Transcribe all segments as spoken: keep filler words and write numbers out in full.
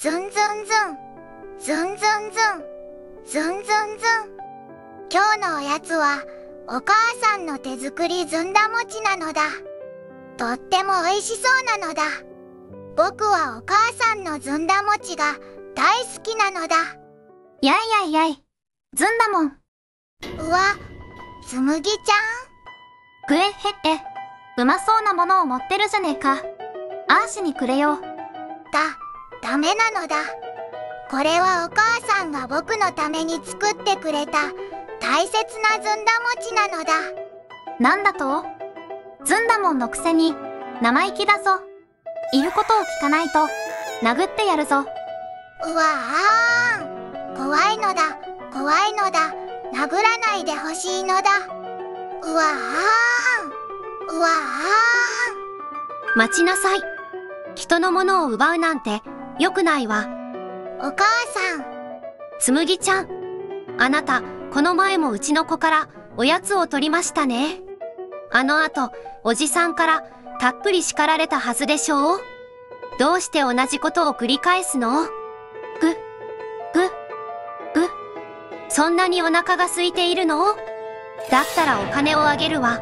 ゾンゾンゾン、ゾンゾンゾン、ゾンゾンゾン。今日のおやつは、お母さんの手作りずんだ餅なのだ。とっても美味しそうなのだ。僕はお母さんのずんだ餅が大好きなのだ。やいやいやい、ずんだもん。うわ、つむぎちゃん。くえへって、うまそうなものを持ってるじゃねえか。あーしにくれよ。だ。ダメなのだ。これはお母さんが僕のために作ってくれた大切なずんだ餅なのだ。なんだと？ずんだもんのくせに生意気だぞ。いることを聞かないと殴ってやるぞ。うわあーん、怖いのだ怖いのだ、殴らないでほしいのだ。うわあーん、うわあーん。待ちなさい。人のものを奪うなんてよくないわ。お母さん。つむぎちゃん。あなた、この前もうちの子からおやつを取りましたね。あの後、おじさんからたっぷり叱られたはずでしょう。どうして同じことを繰り返すの？ぐ、ぐ、ぐ。そんなにお腹が空いているの？だったらお金をあげるわ。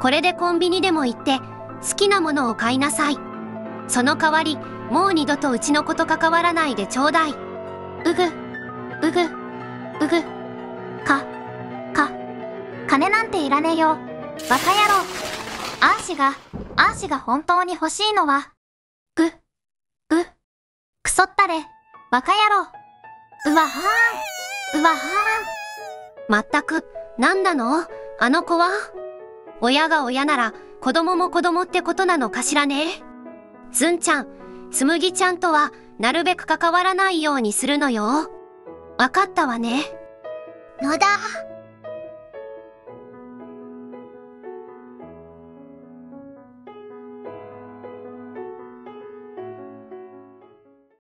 これでコンビニでも行って好きなものを買いなさい。その代わり、もう二度とうちの子と関わらないでちょうだい。うぐ、うぐ、うぐ、か、か、金なんていらねえよ。バカ野郎。あーしが、あーしが本当に欲しいのは、ぐ、ぐ、くそったれ、バカ野郎。うわはーん、うわはーん。まったく、なんなの、あの子は。親が親なら、子供も子供ってことなのかしらね。ずんちゃん、つむぎちゃんとは、なるべく関わらないようにするのよ。わかったわね。のだ。